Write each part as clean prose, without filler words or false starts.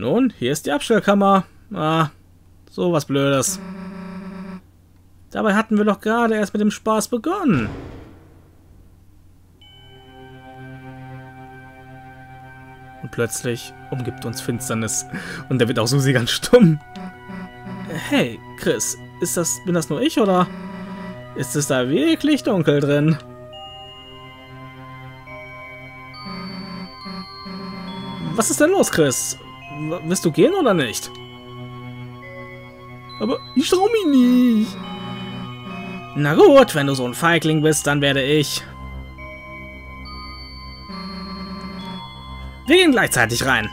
Nun, hier ist die Abstellkammer. Ah, sowas Blödes. Dabei hatten wir doch gerade erst mit dem Spaß begonnen. Und plötzlich umgibt uns Finsternis. Und da wird auch Susie ganz stumm. Hey, Kris, bin das nur ich, oder? Ist es da wirklich dunkel drin? Was ist denn los, Kris? Willst du gehen oder nicht? Aber ich trau mich nicht. Na gut, wenn du so ein Feigling bist, dann werde ich... Wir gehen gleichzeitig rein.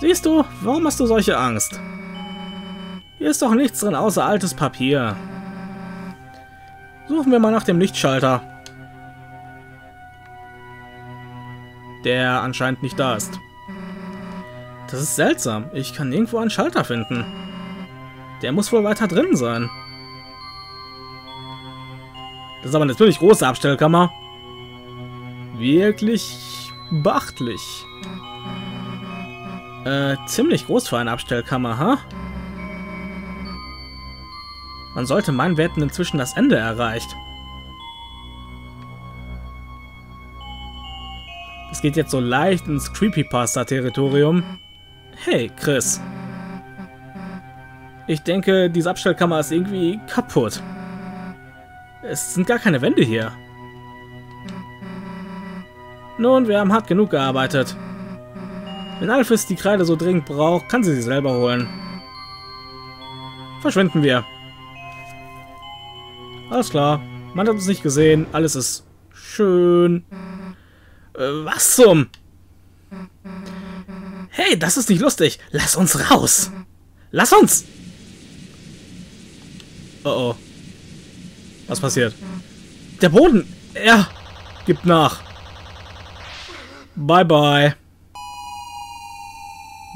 Siehst du, warum hast du solche Angst? Hier ist doch nichts drin außer altes Papier. Suchen wir mal nach dem Lichtschalter. Der anscheinend nicht da ist. Das ist seltsam. Ich kann nirgendwo einen Schalter finden. Der muss wohl weiter drin sein. Das ist aber eine ziemlich große Abstellkammer. Wirklich beachtlich. Ziemlich groß für eine Abstellkammer, ha? Man sollte meinen, wir hätten inzwischen das Ende erreicht. Es geht jetzt so leicht ins Creepypasta-Territorium. Hey, Kris. Ich denke, diese Abstellkammer ist irgendwie kaputt. Es sind gar keine Wände hier. Nun, wir haben hart genug gearbeitet. Wenn Alphys die Kreide so dringend braucht, kann sie sie selber holen. Verschwinden wir. Alles klar. Man hat uns nicht gesehen. Alles ist schön. Was zum... Hey, das ist nicht lustig. Lass uns raus. Lass uns! Oh oh. Was passiert? Der Boden, er gibt nach. Bye bye.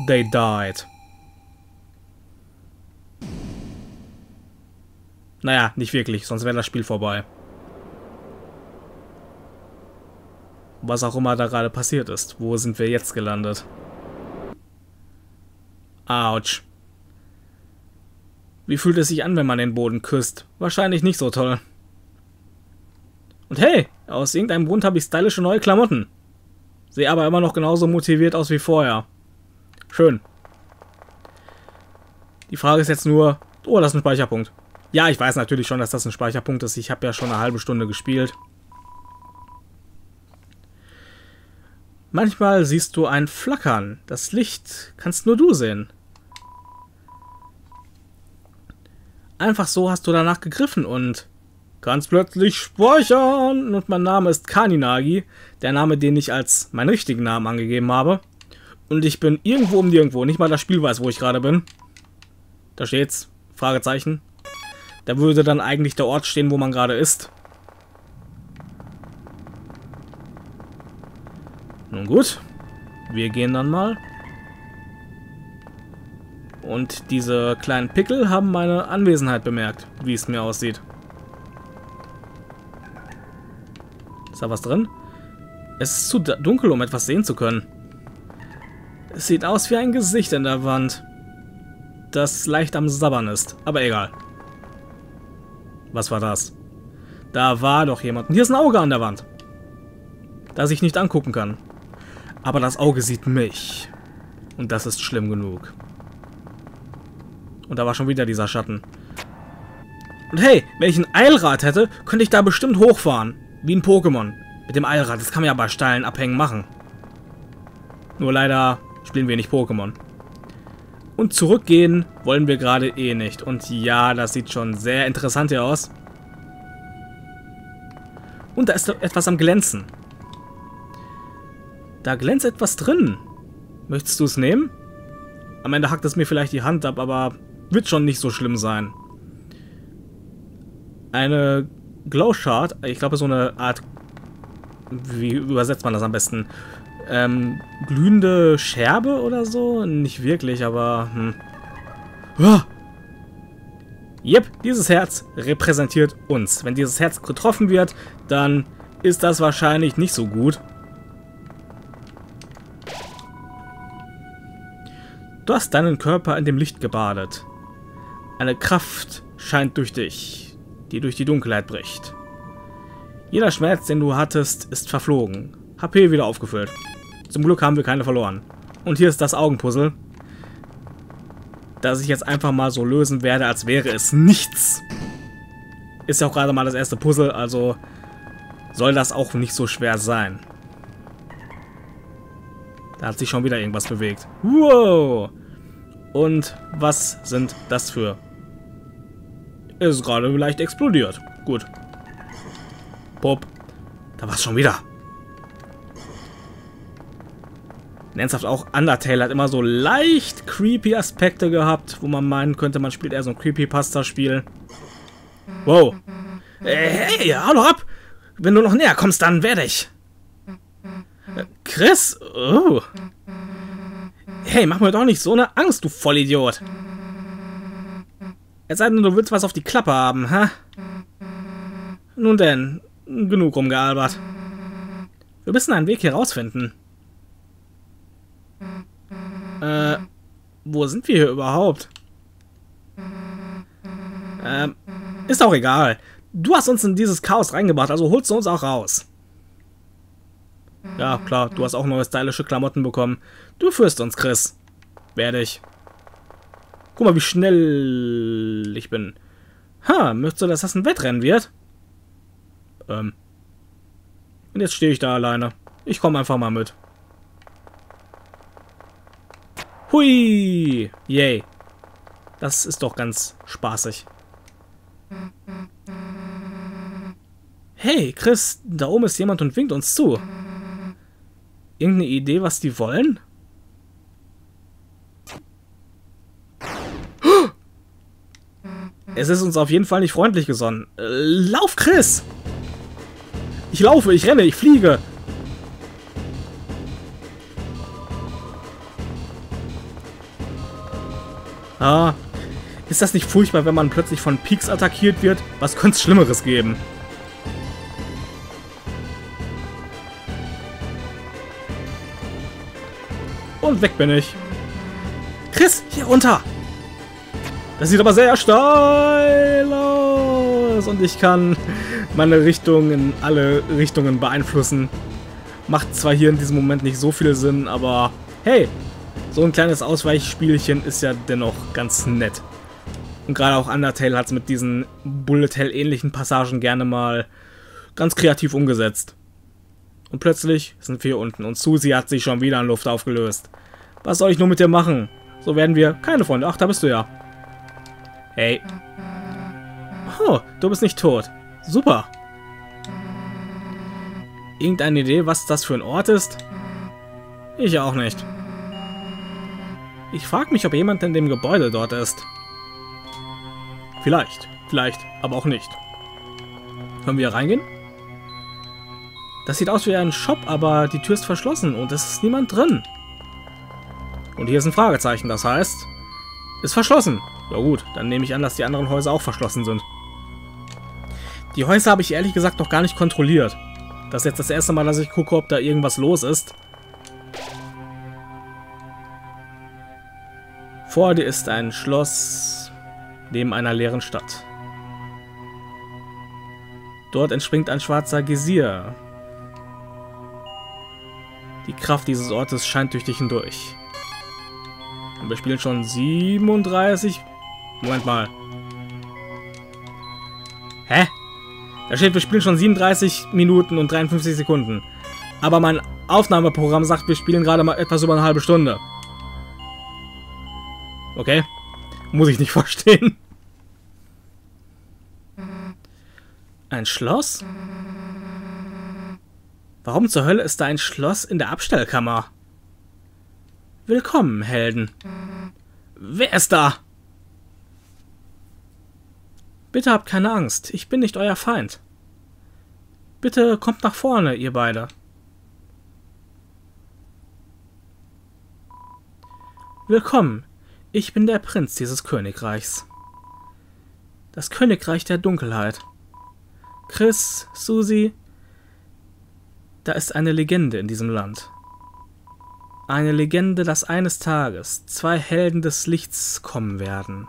They died. Naja, nicht wirklich, sonst wäre das Spiel vorbei. Was auch immer da gerade passiert ist. Wo sind wir jetzt gelandet? Autsch. Wie fühlt es sich an, wenn man den Boden küsst? Wahrscheinlich nicht so toll. Und hey, aus irgendeinem Grund habe ich stylische neue Klamotten. Sehe aber immer noch genauso motiviert aus wie vorher. Schön. Die Frage ist jetzt nur... Oh, das ist ein Speicherpunkt. Ja, ich weiß natürlich schon, dass das ein Speicherpunkt ist. Ich habe ja schon eine halbe Stunde gespielt. Manchmal siehst du ein Flackern. Das Licht kannst nur du sehen. Einfach so hast du danach gegriffen und kannst plötzlich speichern. Und mein Name ist Kaninagi, der Name, den ich als meinen richtigen Namen angegeben habe. Und ich bin irgendwo um die irgendwo. Nicht mal das Spiel weiß, wo ich gerade bin. Da steht's. Fragezeichen. Da würde dann eigentlich der Ort stehen, wo man gerade ist. Nun gut. Wir gehen dann mal. Und diese kleinen Pickel haben meine Anwesenheit bemerkt, wie es mir aussieht. Ist da was drin? Es ist zu dunkel, um etwas sehen zu können. Es sieht aus wie ein Gesicht in der Wand, das leicht am Sabbern ist, aber egal. Was war das? Da war doch jemand. Und hier ist ein Auge an der Wand, das ich nicht angucken kann. Aber das Auge sieht mich. Und das ist schlimm genug. Und da war schon wieder dieser Schatten. Und hey, wenn ich ein Eilrad hätte, könnte ich da bestimmt hochfahren. Wie ein Pokémon. Mit dem Eilrad, das kann man ja bei steilen Abhängen machen. Nur leider spielen wir nicht Pokémon. Und zurückgehen wollen wir gerade eh nicht. Und ja, das sieht schon sehr interessant hier aus. Und da ist etwas am Glänzen. Da glänzt etwas drin. Möchtest du es nehmen? Am Ende hackt es mir vielleicht die Hand ab, aber... Wird schon nicht so schlimm sein. Eine Glow Shard, ich glaube so eine Art, wie übersetzt man das am besten? Glühende Scherbe oder so? Nicht wirklich, aber... Hm. Oh! Jep, dieses Herz repräsentiert uns. Wenn dieses Herz getroffen wird, dann ist das wahrscheinlich nicht so gut. Du hast deinen Körper in dem Licht gebadet. Eine Kraft scheint durch dich, die durch die Dunkelheit bricht. Jeder Schmerz, den du hattest, ist verflogen. HP wieder aufgefüllt. Zum Glück haben wir keine verloren. Und hier ist das Augenpuzzle, das ich jetzt einfach mal so lösen werde, als wäre es nichts. Ist ja auch gerade mal das erste Puzzle, also soll das auch nicht so schwer sein. Da hat sich schon wieder irgendwas bewegt. Wow! Und was sind das für? Ist gerade leicht explodiert. Gut. Pop. Da war's schon wieder. Ernsthaft, auch Undertale hat immer so leicht creepy Aspekte gehabt, wo man meinen könnte, man spielt eher so ein Creepypasta-Spiel. Wow. Hey, hau doch ab! Wenn du noch näher kommst, dann werde ich. Kris? Oh. Hey, mach mir doch nicht so eine Angst, du Vollidiot. Es sei denn, du willst was auf die Klappe haben, ha? Nun denn, genug rumgealbert. Wir müssen einen Weg hier rausfinden. Wo sind wir hier überhaupt? Ist auch egal. Du hast uns in dieses Chaos reingebracht, also holst du uns auch raus. Ja, klar, du hast auch neue stylische Klamotten bekommen. Du führst uns, Kris. Werde ich. Guck mal, wie schnell ich bin. Ha, möchtest du, dass das ein Wettrennen wird? Und jetzt stehe ich da alleine. Ich komme einfach mal mit. Hui! Yay. Das ist doch ganz spaßig. Hey, Kris, da oben ist jemand und winkt uns zu. Irgendeine Idee, was die wollen? Es ist uns auf jeden Fall nicht freundlich gesonnen. Lauf, Kris! Ich laufe, ich renne, ich fliege. Ah, ist das nicht furchtbar, wenn man plötzlich von Peaks attackiert wird? Was könnte es Schlimmeres geben? Und weg bin ich. Kris, hier runter! Das sieht aber sehr steil aus. Und ich kann meine Richtung in alle Richtungen beeinflussen. Macht zwar hier in diesem Moment nicht so viel Sinn, aber hey! So ein kleines Ausweichspielchen ist ja dennoch ganz nett. Und gerade auch Undertale hat es mit diesen Bullet Hell-ähnlichen Passagen gerne mal ganz kreativ umgesetzt. Und plötzlich sind wir hier unten und Susie hat sich schon wieder in Luft aufgelöst. Was soll ich nur mit dir machen? So werden wir keine Freunde. Ach, da bist du ja. Hey. Oh, du bist nicht tot. Super. Irgendeine Idee, was das für ein Ort ist? Ich auch nicht. Ich frage mich, ob jemand in dem Gebäude dort ist. Vielleicht. Vielleicht, aber auch nicht. Können wir hier reingehen? Das sieht aus wie ein Shop, aber die Tür ist verschlossen und es ist niemand drin. Und hier ist ein Fragezeichen, das heißt, ist verschlossen. Ja gut, dann nehme ich an, dass die anderen Häuser auch verschlossen sind. Die Häuser habe ich ehrlich gesagt noch gar nicht kontrolliert. Das ist jetzt das erste Mal, dass ich gucke, ob da irgendwas los ist. Vor dir ist ein Schloss neben einer leeren Stadt. Dort entspringt ein schwarzer Geysir. Die Kraft dieses Ortes scheint durch dich hindurch. Und wir spielen schon 37... Moment mal. Hä? Da steht, wir spielen schon 37 Minuten und 53 Sekunden. Aber mein Aufnahmeprogramm sagt, wir spielen gerade mal etwas über eine halbe Stunde. Okay, muss ich nicht verstehen. Ein Schloss? Warum zur Hölle ist da ein Schloss in der Abstellkammer? Willkommen, Helden. Wer ist da? Bitte habt keine Angst, ich bin nicht euer Feind. Bitte kommt nach vorne, ihr beide. Willkommen. Ich bin der Prinz dieses Königreichs. Das Königreich der Dunkelheit. Kris, Susie, da ist eine Legende in diesem Land. Eine Legende, dass eines Tages zwei Helden des Lichts kommen werden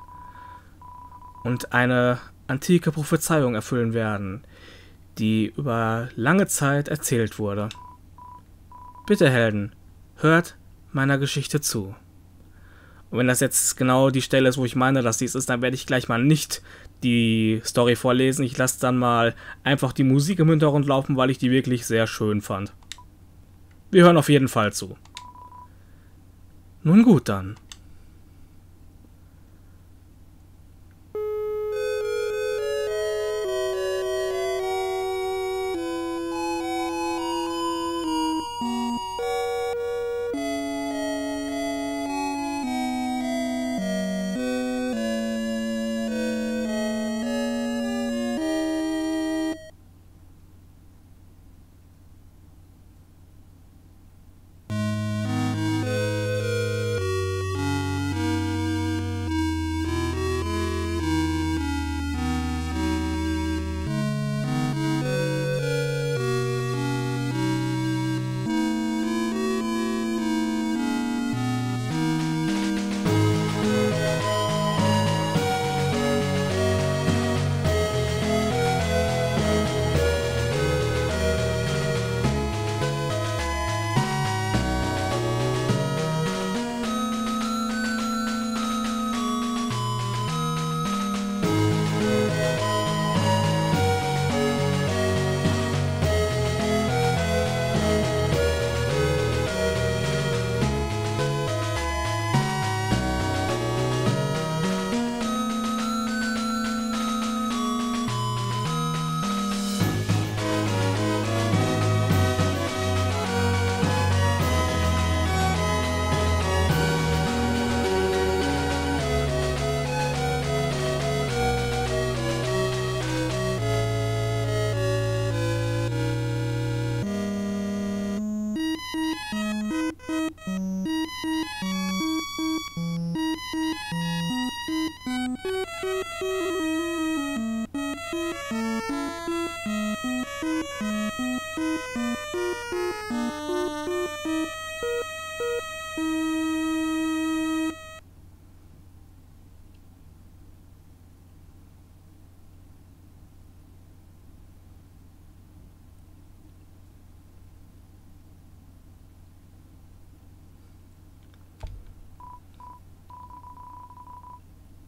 und eine antike Prophezeiung erfüllen werden, die über lange Zeit erzählt wurde. Bitte Helden, hört meiner Geschichte zu. Und wenn das jetzt genau die Stelle ist, wo ich meine, dass dies ist, dann werde ich gleich mal nicht die Story vorlesen. Ich lasse dann mal einfach die Musik im Hintergrund laufen, weil ich die wirklich sehr schön fand. Wir hören auf jeden Fall zu. Nun gut dann.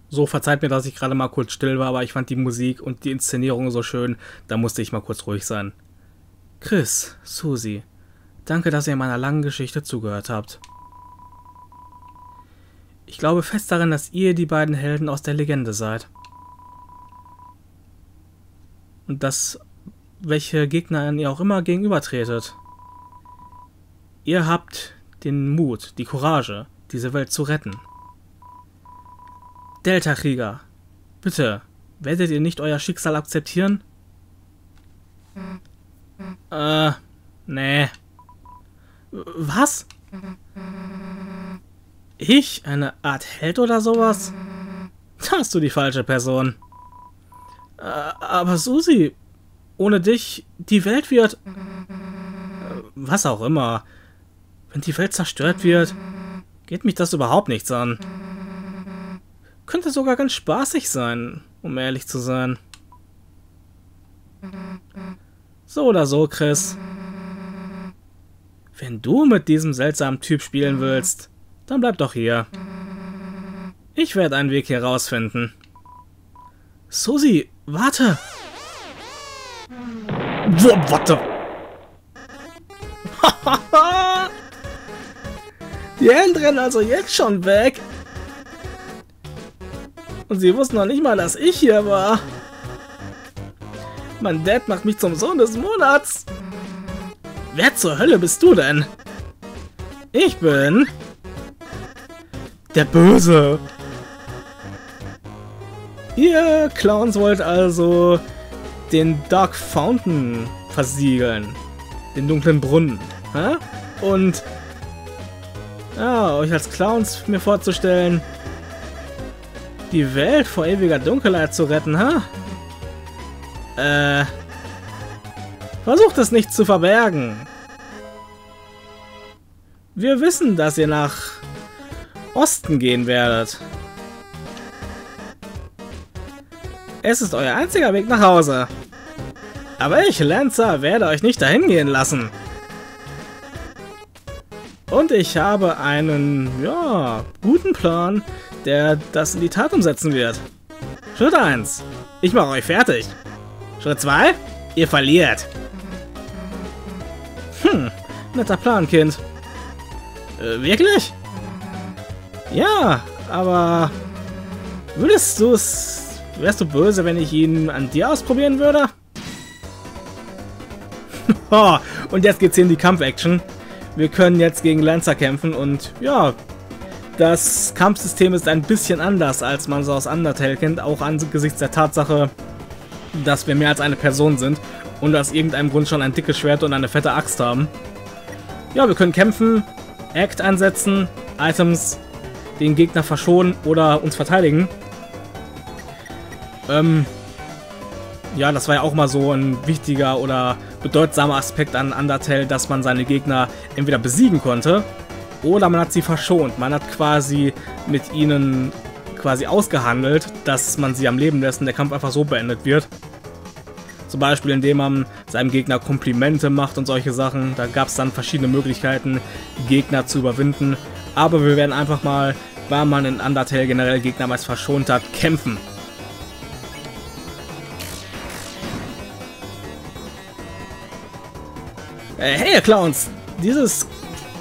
So, verzeiht mir, dass ich gerade mal kurz still war, aber ich fand die Musik und die Inszenierung so schön, da musste ich mal kurz ruhig sein. Kris, Susie, danke, dass ihr meiner langen Geschichte zugehört habt. Ich glaube fest daran, dass ihr die beiden Helden aus der Legende seid. Und dass welche Gegnern ihr auch immer gegenübertretet. Ihr habt den Mut, die Courage, diese Welt zu retten. Delta-Krieger, bitte, werdet ihr nicht euer Schicksal akzeptieren? Nee. Was? Ich? Eine Art Held oder sowas? Da hast du die falsche Person. Aber Susi, ohne dich, die Welt wird... was auch immer. Wenn die Welt zerstört wird, geht mich das überhaupt nichts an. Könnte sogar ganz spaßig sein, um ehrlich zu sein. So oder so, Kris. Wenn du mit diesem seltsamen Typ spielen willst, dann bleib doch hier. Ich werde einen Weg hier rausfinden. Susie, warte! Boah, warte! Die Hände rennen also jetzt schon weg! Und sie wussten noch nicht mal, dass ich hier war. Mein Dad macht mich zum Sohn des Monats. Wer zur Hölle bist du denn? Ich bin... der Böse. Ihr Clowns wollt also den Dark Fountain versiegeln. Den dunklen Brunnen. Hä? Und... ja, euch als Clowns mir vorzustellen... die Welt vor ewiger Dunkelheit zu retten, ha? Versucht es nicht zu verbergen. Wir wissen, dass ihr nach Osten gehen werdet. Es ist euer einziger Weg nach Hause. Aber ich, Lancer, werde euch nicht dahin gehen lassen. Und ich habe einen, ja, guten Plan, der das in die Tat umsetzen wird. Schritt 1. Ich mache euch fertig. Schritt 2. Ihr verliert. Hm, netter Plan, Kind. Wirklich? Ja, aber würdest du es... Wärst du böse, wenn ich ihn an dir ausprobieren würde? Oh, und jetzt geht's hier in die Kampf-Action. Wir können jetzt gegen Lancer kämpfen und ja, das Kampfsystem ist ein bisschen anders, als man es aus Undertale kennt, auch angesichts der Tatsache, dass wir mehr als eine Person sind und aus irgendeinem Grund schon ein dickes Schwert und eine fette Axt haben. Ja, wir können kämpfen, Act einsetzen, Items, den Gegner verschonen oder uns verteidigen. Ja, das war ja auch mal so ein wichtiger oder bedeutsamer Aspekt an Undertale, dass man seine Gegner entweder besiegen konnte oder man hat sie verschont. Man hat quasi mit ihnen quasi ausgehandelt, dass man sie am Leben lässt und der Kampf einfach so beendet wird. Zum Beispiel, indem man seinem Gegner Komplimente macht und solche Sachen. Da gab es dann verschiedene Möglichkeiten, Gegner zu überwinden. Aber wir werden einfach mal, weil man in Undertale generell Gegner meist verschont hat, kämpfen. Hey, ihr Clowns! Dieses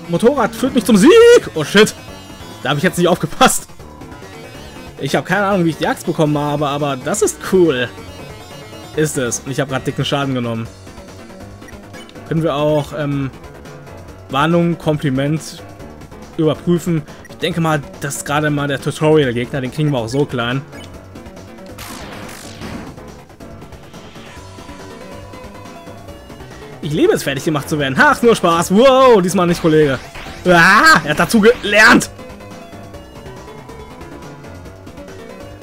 Motorrad führt mich zum Sieg! Oh shit! Da habe ich jetzt nicht aufgepasst. Ich habe keine Ahnung, wie ich die Axt bekommen habe, aber das ist cool. Ist es. Und ich habe gerade dicken Schaden genommen. Können wir auch Warnung, Kompliment überprüfen. Ich denke mal, das ist gerade mal der Tutorial-Gegner. Den kriegen wir auch so klein. Ich liebe es, fertig gemacht zu werden. Ach, nur Spaß. Wow, diesmal nicht, Kollege. Ah, er hat dazu gelernt.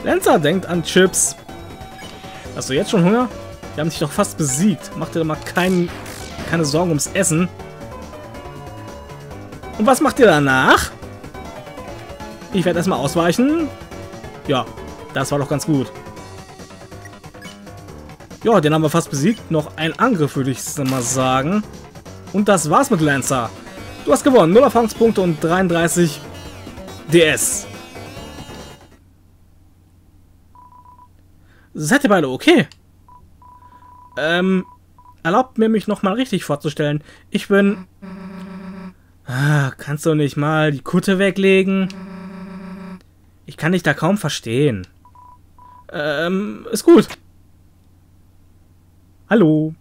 Lancer denkt an Chips. Hast du jetzt schon Hunger? Wir haben dich doch fast besiegt. Mach dir doch mal keine Sorgen ums Essen. Und was macht ihr danach? Ich werde erstmal ausweichen. Ja, das war doch ganz gut. Ja, den haben wir fast besiegt. Noch ein Angriff, würde ich mal sagen. Und das war's mit Lancer. Du hast gewonnen. 0 Erfahrungspunkte und 33 DS. Seid ihr beide okay? Erlaubt mir, mich nochmal richtig vorzustellen. Ich bin... Ah, kannst du nicht mal die Kutte weglegen? Ich kann dich da kaum verstehen. Ist gut. Hallo.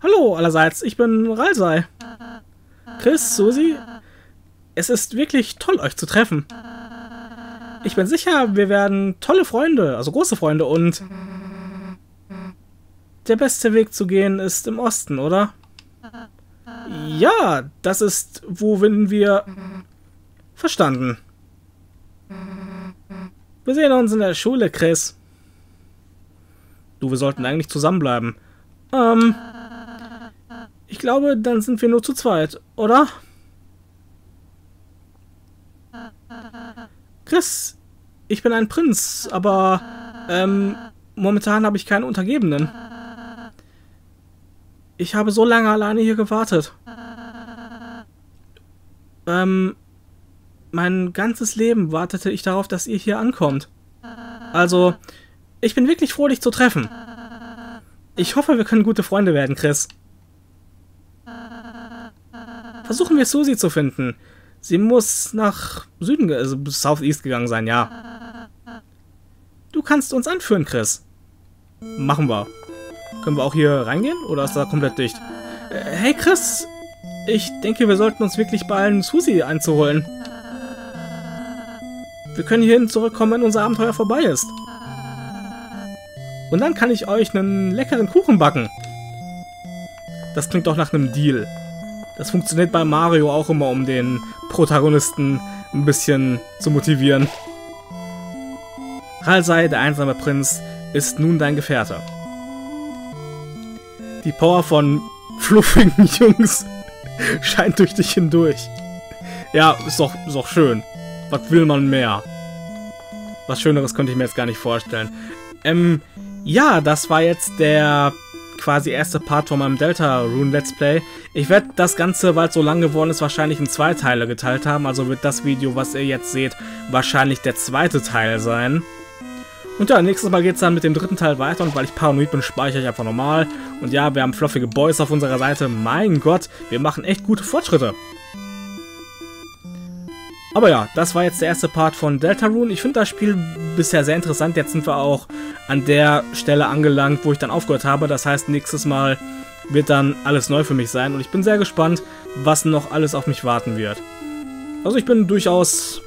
Hallo allerseits, ich bin Ralsei. Kris, Susie, es ist wirklich toll, euch zu treffen. Ich bin sicher, wir werden tolle Freunde, also große Freunde und... Der beste Weg zu gehen ist im Osten, oder? Ja, das ist, wohin wir... Verstanden. Wir sehen uns in der Schule, Kris. Du, wir sollten eigentlich zusammenbleiben. Ich glaube, dann sind wir nur zu zweit, oder? Kris, ich bin ein Prinz, aber momentan habe ich keinen Untergebenen. Ich habe so lange alleine hier gewartet. Mein ganzes Leben wartete ich darauf, dass ihr hier ankommt. Also... Ich bin wirklich froh, dich zu treffen. Ich hoffe, wir können gute Freunde werden, Kris. Versuchen wir, Susie zu finden. Sie muss nach Süden, also Southeast gegangen sein, ja. Du kannst uns anführen, Kris. Machen wir. Können wir auch hier reingehen? Oder ist da komplett dicht? Hey, Kris. Ich denke, wir sollten uns wirklich beeilen, Susie einzuholen. Wir können hierhin zurückkommen, wenn unser Abenteuer vorbei ist. Und dann kann ich euch einen leckeren Kuchen backen. Das klingt doch nach einem Deal. Das funktioniert bei Mario auch immer, um den Protagonisten ein bisschen zu motivieren. Ralsei, der einsame Prinz, ist nun dein Gefährte. Die Power von fluffigen Jungs Scheint durch dich hindurch. Ja, ist doch schön. Was will man mehr? Was Schöneres konnte ich mir jetzt gar nicht vorstellen. Ja, das war jetzt der quasi erste Part von meinem Deltarune Let's Play. Ich werde das Ganze, weil es so lang geworden ist, wahrscheinlich in 2 Teile geteilt haben. Also wird das Video, was ihr jetzt seht, wahrscheinlich der zweite Teil sein. Und ja, nächstes Mal geht es dann mit dem 3. Teil weiter. Und weil ich paranoid bin, speichere ich einfach normal. Und ja, wir haben fluffige Boys auf unserer Seite. Mein Gott, wir machen echt gute Fortschritte. Aber ja, das war jetzt der erste Part von Deltarune. Ich finde das Spiel bisher sehr interessant. Jetzt sind wir auch an der Stelle angelangt, wo ich dann aufgehört habe. Das heißt, nächstes Mal wird dann alles neu für mich sein. Und ich bin sehr gespannt, was noch alles auf mich warten wird. Also ich bin durchaus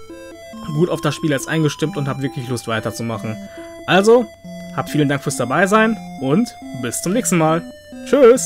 gut auf das Spiel jetzt eingestimmt und habe wirklich Lust weiterzumachen. Also, habt vielen Dank fürs Dabeisein und bis zum nächsten Mal. Tschüss!